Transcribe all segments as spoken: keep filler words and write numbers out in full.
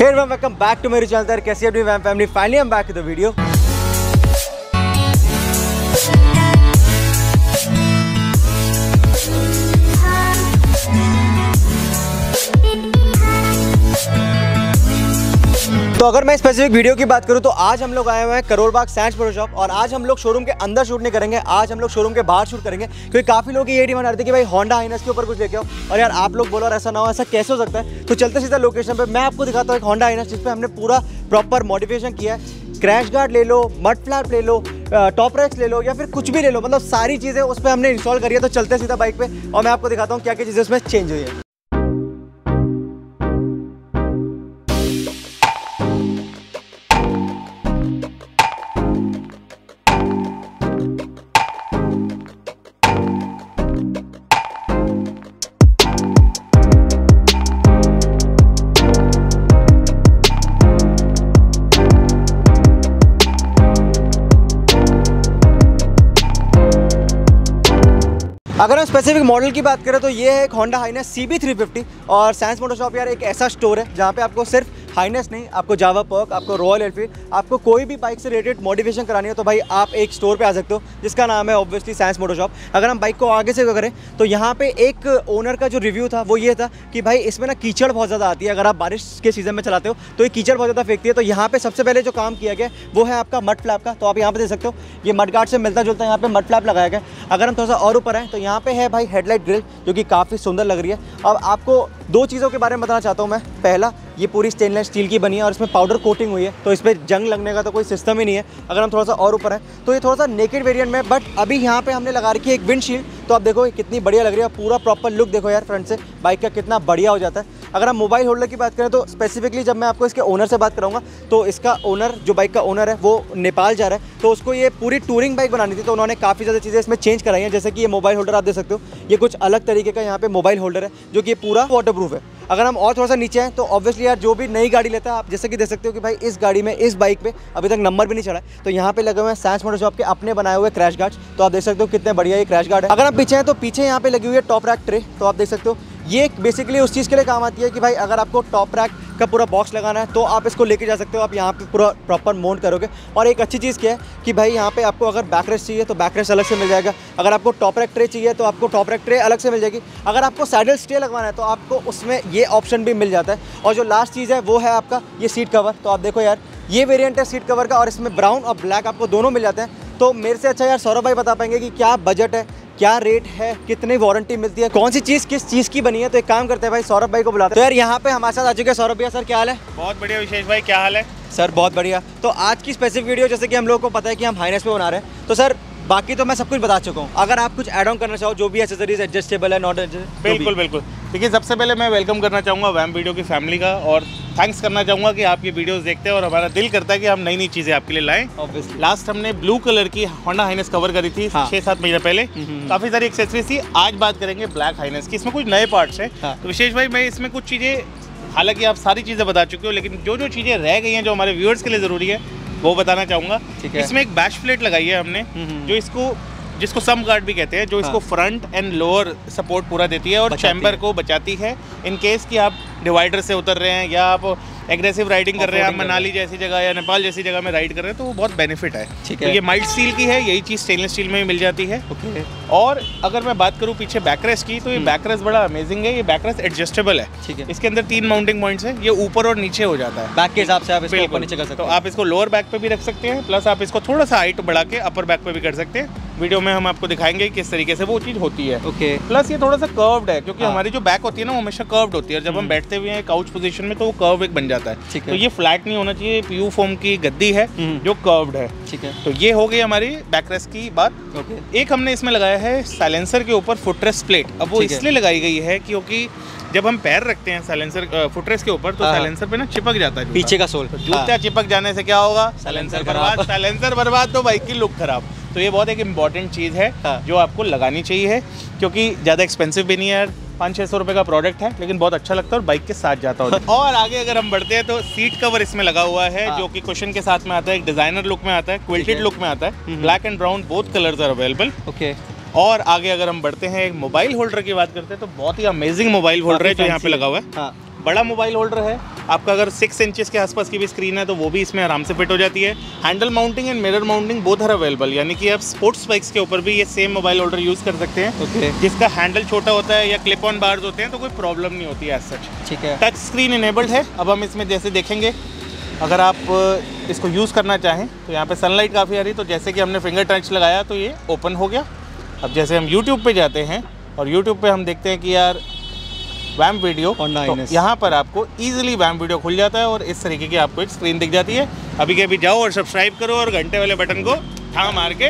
Hey everyone, welcome back to मेरे channel यार। कैसी है अपनी वैम फैमिली? फाइनली हम बैक इन द वीडियो। तो अगर मैं स्पेसिफिक वीडियो की बात करूं तो आज हम लोग आए हुए हैं Karol Bagh Sands photo shop, और आज हम लोग शोरूम के अंदर शूट नहीं करेंगे, आज हम लोग शोरूम के बाहर शूट करेंगे, क्योंकि काफ़ी लोग ये डिमांड करते हैं कि भाई होंडा हाइनस के ऊपर कुछ लेके आओ, और यार आप लोग बोलो और ऐसा ना हो, ऐसा कैसे हो सकता है। तो चलते सीधा लोकेशन पर, मैं आपको दिखाता हूँ एक होंडा हाइनस जिस पर हमने पूरा प्रॉपर मॉडिफिकेशन किया है। क्रैश गार्ड ले लो, मड फ्लैप ले लो, टॉप रैक्स ले लो, या फिर कुछ भी ले लो, मतलब सारी चीज़ें उस पर हमने इंस्टॉल करी है। तो चलते सीधा बाइक पर और मैं आपको दिखाता हूँ क्या क्या चीज़ें उसमें चेंज हुई है। अगर हम स्पेसिफिक मॉडल की बात करें तो ये है एक Honda Highness C B three fifty, और सैंड्स मोटर शॉप यार एक ऐसा स्टोर है जहाँ पे आपको सिर्फ हाइनस नहीं, आपको जावा पर्क, आपको रॉयल एनफील्ड, आपको कोई भी बाइक से रिलेटेड मॉडिफिकेशन करानी हो तो भाई आप एक स्टोर पे आ सकते हो जिसका नाम है ऑब्वियसली सैंड्स मोटर शॉप। अगर हम बाइक को आगे से करें तो यहाँ पे एक ओनर का जो रिव्यू था वो ये था कि भाई इसमें ना कीचड़ बहुत ज़्यादा आती है, अगर आप बारिश के सीज़न में चलाते हो तो ये कीचड़ बहुत ज़्यादा फेंकती है। तो यहाँ पर सबसे पहले जो काम किया गया वो है आपका मड फ्लैप का। तो आप यहाँ पर देख सकते हो ये मड गार्ड से मिलता जुलता यहाँ पर मड फ्लैप लगाया गया। अगर हम थोड़ा सा और ऊपर आएँ तो यहाँ पे है भाई हेडलाइट ग्रिल जो कि काफ़ी सुंदर लग रही है। अब आपको दो चीज़ों के बारे में बताना चाहता हूँ मैं। पहला, ये पूरी स्टेनलेस स्टील की बनी है और इसमें पाउडर कोटिंग हुई है, तो इस पर जंग लगने का तो कोई सिस्टम ही नहीं है। अगर हम थोड़ा सा और ऊपर हैं तो ये थोड़ा सा नेकेड वेरिएंट में, बट अभी यहाँ पे हमने लगा रखी है एक विंडशील्ड, तो आप देखो कितनी बढ़िया लग रही है। पूरा प्रॉपर लुक देखो यार फ्रंट से बाइक का कितना बढ़िया हो जाता है। अगर हम मोबाइल होल्डर की बात करें तो स्पेसिफिकली जब मैं आपको इसके ओनर से बात कराऊंगा तो इसका ओनर, जो बाइक का ओनर है, वो नेपाल जा रहा है, तो उसको ये पूरी टूरिंग बाइक बनानी थी, तो उन्होंने काफ़ी ज़्यादा चीज़ें इसमें चेंज कराई हैं। जैसे कि ये मोबाइल होल्डर आप देख सकते हो, ये कुछ अलग तरीके का यहाँ पे मोबाइल होल्डर है जो कि पूरा वाटरप्रूफ है। अगर हम और थोड़ा सा नीचे हैं तो ऑब्वियसली यार जो भी नई गाड़ी लेता है, आप जैसे कि देख सकते हो कि भाई इस गाड़ी में, इस बाइक पे अभी तक नंबर भी नहीं चढ़ा है, तो यहाँ पे लगे हुए हैं सैंड्स मोटर शॉप के अपने बनाए हुए क्रैश गार्ड्स। तो आप देख सकते हो कितने बढ़िया ये क्रैश गार्ड है। अगर आप पीछे हैं तो पीछे यहाँ पे लगी हुई है टॉप रैक ट्रे, तो आप देख सकते हो ये बेसिकली उस चीज़ के लिए काम आती है कि भाई अगर आपको टॉप रैक का पूरा बॉक्स लगाना है तो आप इसको लेके जा सकते हो, आप यहाँ पे पूरा प्रॉपर माउंट करोगे। और एक अच्छी चीज़ क्या है कि भाई यहाँ पे आपको अगर बैक रेस्ट चाहिए तो बैक रेस्ट अलग से मिल जाएगा, अगर आपको टॉप रैक ट्रे चाहिए तो आपको टॉप रैक ट्रे अलग से मिल जाएगी, अगर आपको सैडल स्टे लगवाना है तो आपको उसमें ये ऑप्शन भी मिल जाता है। और जो लास्ट चीज़ है वो है आपका ये सीट कवर। तो आप देखो यार ये वेरियंट है सीट कवर का, और इसमें ब्राउन और ब्लैक आपको दोनों मिल जाते हैं। तो मेरे से अच्छा यार सौरभ भाई बता पाएंगे कि क्या बजट है, क्या रेट है, कितनी वारंटी मिलती है, कौन सी चीज़ किस चीज़ की बनी है। तो एक काम करते हैं भाई, सौरभ भाई को बुलाते हैं। तो यार यहाँ पे हमारे साथ आ चुके हैं सौरभ भैया। सर क्या हाल है? बहुत बढ़िया। विशेष भाई क्या हाल है? सर बहुत बढ़िया। तो आज की स्पेसिफिक वीडियो, जैसे कि हम लोगों को पता है कि हम हाइनस पे बना रहे हैं, तो सर बाकी तो मैं सब कुछ बता चुका हूँ, अगर आप कुछ एड ऑन करना चाहो, जो भी एसेसरीज एडजस्टेबल है, नॉट एडजस्ट। बिल्कुल बिल्कुल। देखिए सबसे पहले मैं वेलकम करना चाहूँगा वैम वीडियो की फैमिली का, और थैंक्स करना चाहूँगा कि आप ये वीडियोस देखते हैं और हमारा दिल करता है कि हम नई नई चीज़ें आपके लिए लाएं। ऑब्वियसली लास्ट हमने ब्लू कलर की होंडा हाइनस कवर करी थी हाँ। छः सात महीने पहले, काफ़ी सारी एक्सेसरीज थी। आज बात करेंगे ब्लैक हाइनस की, इसमें कुछ नए पार्ट्स हैं हाँ। तो विशेष भाई मैं इसमें कुछ चीज़ें, हालाँकि आप सारी चीज़ें बता चुके हो, लेकिन जो जो चीज़ें रह गई हैं जो हमारे व्यूअर्स के लिए ज़रूरी है वो बताना चाहूँगा। इसमें एक बैश प्लेट लगाई है हमने जो इसको, जिसको सम गार्ड भी कहते हैं, जो इसको फ्रंट एंड लोअर सपोर्ट पूरा देती है और चैम्बर को बचाती है इन केस कि आप डिवाइडर से उतर रहे हैं या आप एग्रेसिव राइडिंग कर रहे हैं, आप मनाली जैसी जगह या नेपाल जैसी जगह में राइड कर रहे हैं, तो वो बहुत बेनिफिट है। ठीक है, ये माइल्ड स्टील की है, यही चीज़ स्टेनलेस स्टील में भी मिल जाती है। ओके। और अगर मैं बात करूँ पीछे बैकरेस्ट की, तो ये बैकरेस्ट बड़ा अमेजिंग है, ये बैकरेस्ट एडजस्टेबल है। ठीक है, इसके अंदर तीन माउंटिंग पॉइंट्स हैं, ये ऊपर और नीचे हो जाता है बैक के हिसाब से, आप इसको ऊपर नीचे कर सकते हो, आप इसको लोअर बैक पे भी रख सकते हैं, प्लस आप इसको थोड़ा सा हाइट बढ़ा के अपर बैक पे भी कर सकते हैं। वीडियो में हम आपको दिखाएंगे किस तरीके से वो चीज़ होती है। ओके। प्लस ये थोड़ा सा कर्व्ड है क्योंकि हमारी जो बैक होती है ना वो हमेशा कर्व्ड होती है, जब हम बैठते हुए हैं काउच पोजीशन में तो वो कर्व एक बन जाता है, तो ये फ्लैट नहीं होना चाहिए। पीयू फोम की गद्दी है जो कर्व्ड है। ठीक है, तो ये हो गई हमारी बैकरेस्ट की बात। ओके। एक हमने इसमें लगाया है साइलेंसर के ऊपर फुटरेस्ट प्लेट। अब वो इसलिए लगाई गई है क्योंकि जब हम पैर रखते हैं साइलेंसर फुटरेस्ट के ऊपर तो साइलेंसर पे ना चिपक जाता है पीछे का सोल, जूता चिपक जाने से क्या होगा? साइलेंसर बर्बाद, साइलेंसर बर्बाद तो बाइक की लुक खराब। तो ये बहुत एक इम्पॉर्टेंट चीज़ है हाँ। जो आपको लगानी चाहिए, क्योंकि ज़्यादा एक्सपेंसिव भी नहीं है, पाँच छः सौ रुपये का प्रोडक्ट है, लेकिन बहुत अच्छा लगता है और बाइक के साथ जाता होता है। और आगे अगर हम बढ़ते हैं तो सीट कवर इसमें लगा हुआ है हाँ। जो कि कुशन के साथ में आता है, एक डिज़ाइनर लुक में आता है, क्विल्टेड लुक में आता है, black and brown both colours are available. Okay. और आगे अगर हम बढ़ते हैं मोबाइल होल्डर की बात करते हैं तो बहुत ही अमेजिंग मोबाइल होल्डर है जो यहाँ पे लगा हुआ है। बड़ा मोबाइल होल्डर है आपका। अगर सिक्स इंचेस के आसपास की भी स्क्रीन है तो वो भी इसमें आराम से फिट हो जाती है। Handle mounting and mirror mounting both are available, यानी कि आप स्पोर्ट्स बाइक्स के ऊपर भी ये सेम मोबाइल होल्डर यूज़ कर सकते हैं। okay. जिसका हैंडल छोटा होता है या क्लिप ऑन बार्स होते हैं तो कोई प्रॉब्लम नहीं होती है एज सच। ठीक है, टच स्क्रीन इनेबल्ड है। अब हम इसमें जैसे देखेंगे, अगर आप इसको यूज़ करना चाहें तो यहाँ पर सनलाइट काफ़ी आ रही, तो जैसे कि हमने फिंगर टच लगाया तो ये ओपन हो गया। अब जैसे हम यूट्यूब पर जाते हैं और यूट्यूब पर हम देखते हैं कि यार वैम वीडियो, तो यहाँ पर आपको इजीली वैम वीडियो खुल जाता है और इस तरीके की आपको एक स्क्रीन दिख जाती है। अभी के अभी जाओ और सब्सक्राइब करो और घंटे वाले बटन को थाम मार के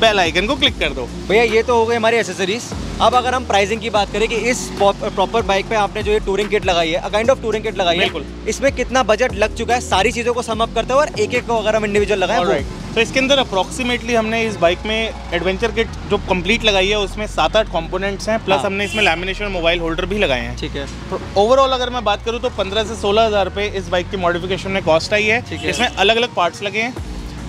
बेल आइकन को क्लिक कर दो। भैया ये तो हो गए हमारी एसेसरीज। अब अगर हम प्राइसिंग की बात करें कि इस प्रॉपर बाइक पे आपने जो ये टूरिंग किट लगाई है, काइंड ऑफ टूरिंग किट लगाई है, इसमें कितना बजट लग चुका है, सारी चीज़ों को सम अप करते हैं और एक एक को अगर हम इंडिविजुअल लगाए तो इसके अंदर अप्रॉक्सीमेटली हमने इस बाइक में एडवेंचर किट जो कंप्लीट लगाई है उसमें सात आठ कंपोनेंट्स हैं, प्लस हमने इसमें लैमिनेशन और मोबाइल होल्डर भी लगाए हैं। ठीक है, ओवरऑल अगर मैं बात करूँ तो पंद्रह से सोलह हज़ार रुपये इस बाइक की मॉडिफिकेशन में कॉस्ट आई है। इसमें अलग अलग पार्ट्स लगे हैं।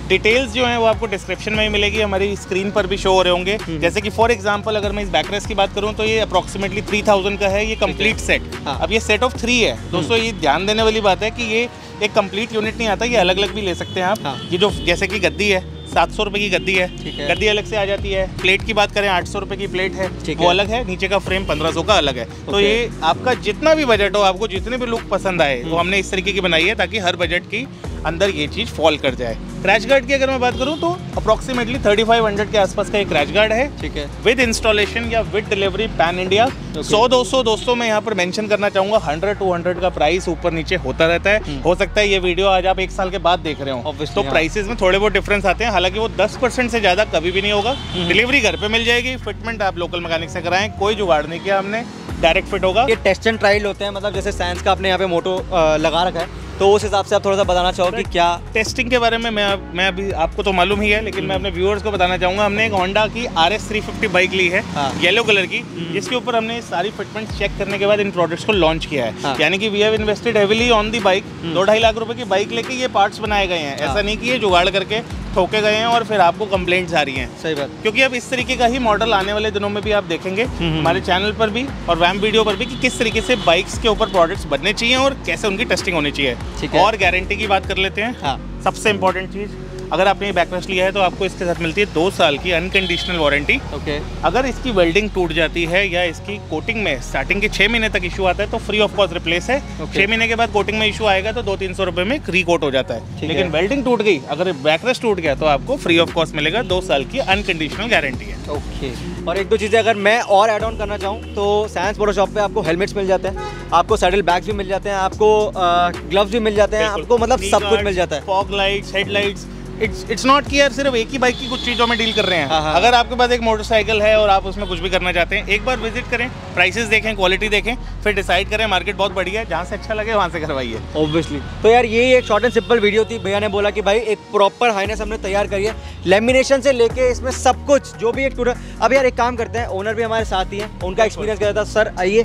डिटेल्स जो हैं वो आपको डिस्क्रिप्शन में ही मिलेगी, हमारी स्क्रीन पर भी शो हो रहे होंगे। जैसे कि फॉर एग्जांपल अगर मैं इस बैकरेस्ट की बात करूं तो ये अप्रॉक्सीमेटली थ्री थाउजेंड का है, ये कंप्लीट सेट। हाँ। अब ये सेट ऑफ थ्री है दोस्तों, ये ध्यान देने वाली बात है कि ये एक कंप्लीट यूनिट नहीं आता, ये अलग अलग भी ले सकते हैं आप। हाँ। ये जो जैसे कि गद्दी है सात सौ रुपये की गद्दी है, है गद्दी अलग से आ जाती है। प्लेट की बात करें आठ सौ रुपये की प्लेट है वो अलग है, नीचे का फ्रेम पंद्रह सौ का अलग है। तो ये आपका जितना भी बजट हो, आपको जितने भी लुक पसंद आए वो हमने इस तरीके की बनाई है ताकि हर बजट की अंदर ये चीज़ फॉल कर जाए। क्रैश गार्ड की अगर मैं बात करूं तो अप्रॉक्सीमेटली थर्टी फाइव हंड्रेड के आसपास का एक क्रैश गार्ड है। ठीक है, विद इंस्टॉलेशन या विद डिलीवरी पैन इंडिया। सौ दो सौ दोस्तों मैं यहां पर मेंशन करना चाहूंगा हंड्रेड टू हंड्रेड का प्राइस ऊपर नीचे होता रहता है। हो सकता है ये वीडियो आज आप एक साल के बाद देख रहे हो तो प्राइसेज में थोड़े बहुत डिफरेंस आते हैं, हालांकि वो दस परसेंट से ज़्यादा कभी भी नहीं होगा। डिलीवरी घर पर मिल जाएगी, फिटमेंट आप लोकल मैकेनिक से कराएं, कोई जुगाड़ नहीं किया हमने, डायरेक्ट फिट होगा। ये टेस्ट एंड ट्रायल होते हैं, मतलब जैसे साइंस का आपने यहाँ पे मोटो लगा रखा है तो उस हिसाब से आप थोड़ा सा बताना चाहो कि क्या टेस्टिंग के बारे में। मैं मैं अभी आपको तो मालूम ही है, लेकिन मैं अपने व्यूअर्स को बताना चाहूँगा, हमने एक होंडा की R S three fifty bike ली है। हाँ। येलो कलर की, जिसके ऊपर हमने सारी फिटमेंट्स चेक करने के बाद इन प्रोडक्ट्स को लॉन्च किया है। हाँ। यानी कि we have invested heavily on the bike. दो ढाई लाख रुपये की बाइक लेके ये पार्ट्स बनाए गए हैं, ऐसा नहीं कि ये जुगाड़ करके ठोके गए हैं और फिर आपको कंप्लेंट्स आ रही हैं। सही बात, क्योंकि अब इस तरीके का ही मॉडल आने वाले दिनों में भी आप देखेंगे हमारे चैनल पर भी और वैम वीडियो पर भी कि किस तरीके से बाइक्स के ऊपर प्रोडक्ट्स बनने चाहिए और कैसे उनकी टेस्टिंग होनी चाहिए। और गारंटी की बात कर लेते हैं। हाँ। सबसे इंपॉर्टेंट चीज़, अगर आपने ये बैकरेस्ट लिया है तो आपको इसके साथ मिलती है दो साल की अनकंडीशनल वारंटी। ओके, अगर इसकी वेल्डिंग टूट जाती है या इसकी कोटिंग में स्टार्टिंग के छः महीने तक इशू आता है तो फ्री ऑफ कॉस्ट रिप्लेस है। okay. छः महीने के बाद कोटिंग में इशू आएगा तो दो तीन सौ रुपये में रीकोट हो जाता है, लेकिन है। वेल्डिंग टूट गई, अगर बैकरेस्ट टूट गया तो आपको फ्री ऑफ कॉस्ट मिलेगा, दो साल की अनकंडीशनल गारंटी है। ओके, और एक दो चीज़ें अगर मैं और एड ऑन करना चाहूँ तो साइंस फोटो शॉप पर आपको हेलमेट्स मिल जाते हैं, आपको सैडल बैग्स भी मिल जाते हैं, आपको ग्लव्स भी मिल जाते हैं, आपको मतलब सब कुछ मिल जाता है, fog lights, headlights. It's it's not कि यार सिर्फ एक ही बाइक की कुछ चीज़ों में डील कर रहे हैं। हाँ। अगर आपके पास एक मोटरसाइकिल है और आप उसमें कुछ भी करना चाहते हैं, एक बार विजिट करें, प्राइसेस देखें, क्वालिटी देखें, फिर डिसाइड करें। मार्केट बहुत बढ़िया है, जहाँ से अच्छा लगे वहाँ से करवाइए ऑब्वियसली। तो यार ये एक शॉर्ट एंड सिंपल वीडियो थी, भैया ने बोला कि भाई एक प्रॉपर हाइनेस हमने तैयार करी है, लेमिनेशन से लेके इसमें सब कुछ जो भी एक टूर। अब यार एक काम करते हैं, ओनर भी हमारे साथ ही है, उनका एक्सपीरियंस क्या था। सर आइए,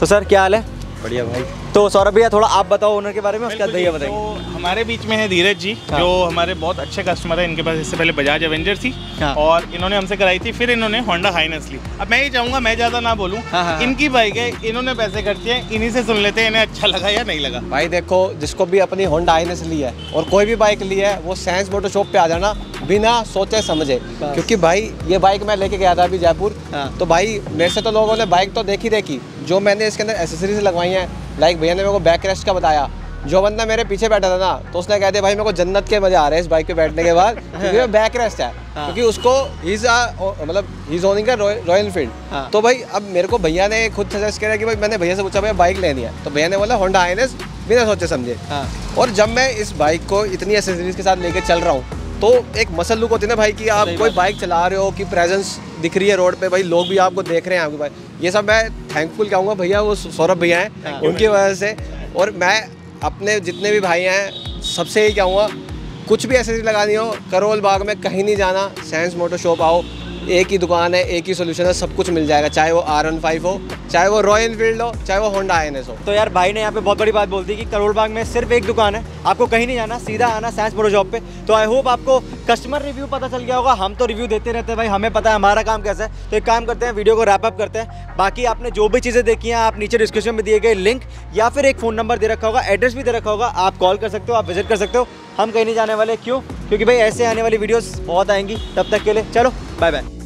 तो सर क्या हाल है? बढ़िया भाई। तो सौरभ भैया थोड़ा आप बताओ ओनर के बारे में, उसका भैया बताइए। तो हमारे बीच में है धीरज जी। हाँ। जो हमारे बहुत अच्छे कस्टमर हैं, इनके पास इससे पहले बजाज एवेंजर थी। हाँ। और इन्होंने हमसे कराई थी, फिर इन्होंने होंडा हाइनेस ली। अब मैं ये चाहूँगा मैं ज़्यादा ना बोलूँ। हाँ हाँ। इनकी बाइक है, इन्होंने पैसे खर्चे हैं, इन्हीं से सुन लेते हैं इन्हें अच्छा लगा या नहीं लगा। भाई देखो, जिसको भी अपनी होंडा हाइनेस ली है और कोई भी बाइक ली है वो साइंस मोटर शॉप पर आ जाना बिना सोचे समझे, क्योंकि भाई ये बाइक मैं लेके गया था अभी जयपुर, तो भाई मेरे से तो लोगों ने बाइक तो देखी देखी, जो मैंने इसके अंदर एसेसरीज लगवाई हैं, लाइक भैया ने मेरे को बैक रेस्ट का बताया, जो बंदा मेरे पीछे बैठा था ना तो उसने कहा था भाई मेरे को जन्नत के मज़े आ रहे हैं इस बाइक पे बैठने के बाद, क्योंकि वो बैक रेस्ट है। हाँ। क्योंकि उसको हीज़ मतलब हीज़ ओनिंग का रॉयल एनफील्ड। हाँ। तो भाई अब मेरे को भैया ने खुद सजेस्ट किया कि भाई, मैंने भैया से पूछा भैया बाइक लेनी है, तो भैया ने बोला होंडा हाइनेस बिना सोचे समझे। हाँ। और जब मैं इस बाइक को इतनी एसेसरीज के साथ लेके चल रहा हूँ तो एक मसल लुक होती है ना भाई, कि आप कोई बाइक चला रहे हो कि प्रेजेंस दिख रही है रोड पे, भाई लोग भी आपको देख रहे हैं आपके भाई, ये सब मैं थैंकफुल कहूँगा भैया, वो सौरभ भैया हैं उनकी वजह से। और मैं अपने जितने भी भाई हैं सबसे यही कहूँगा, कुछ भी एसेसरी लगानी हो करोल बाग में कहीं नहीं जाना, साइंस मोटर शॉप आओ, एक ही दुकान है, एक ही सोल्यूशन है, सब कुछ मिल जाएगा, चाहे वो आर वन फाइव हो, चाहे वो रॉयल एनफील्ड हो, चाहे वो होंडा आईएनएस हो। तो यार भाई ने यहाँ पे बहुत बड़ी बात बोल दी कि करोल बाग में सिर्फ एक दुकान है, आपको कहीं नहीं जाना, सीधा आना साइंस मोटर शॉप पे। तो आई होप आपको कस्टमर रिव्यू पता चल गया होगा। हम तो रिव्यू देते रहते हैं भाई, हमें पता है हमारा काम कैसा है। तो एक काम करते हैं, वीडियो को रैप अप करते हैं। बाकी आपने जो भी चीज़ें देखी हैं आप नीचे डिस्क्रिप्शन में दिए गए लिंक या फिर एक फ़ोन नंबर दे रखा होगा, एड्रेस भी दे रखा होगा, आप कॉल कर सकते हो, आप विजिट कर सकते हो। हम कहीं नहीं जाने वाले, क्यों? क्योंकि भाई ऐसे आने वाली वीडियोज़ बहुत आएंगी। तब तक के लिए चलो बाय बाय।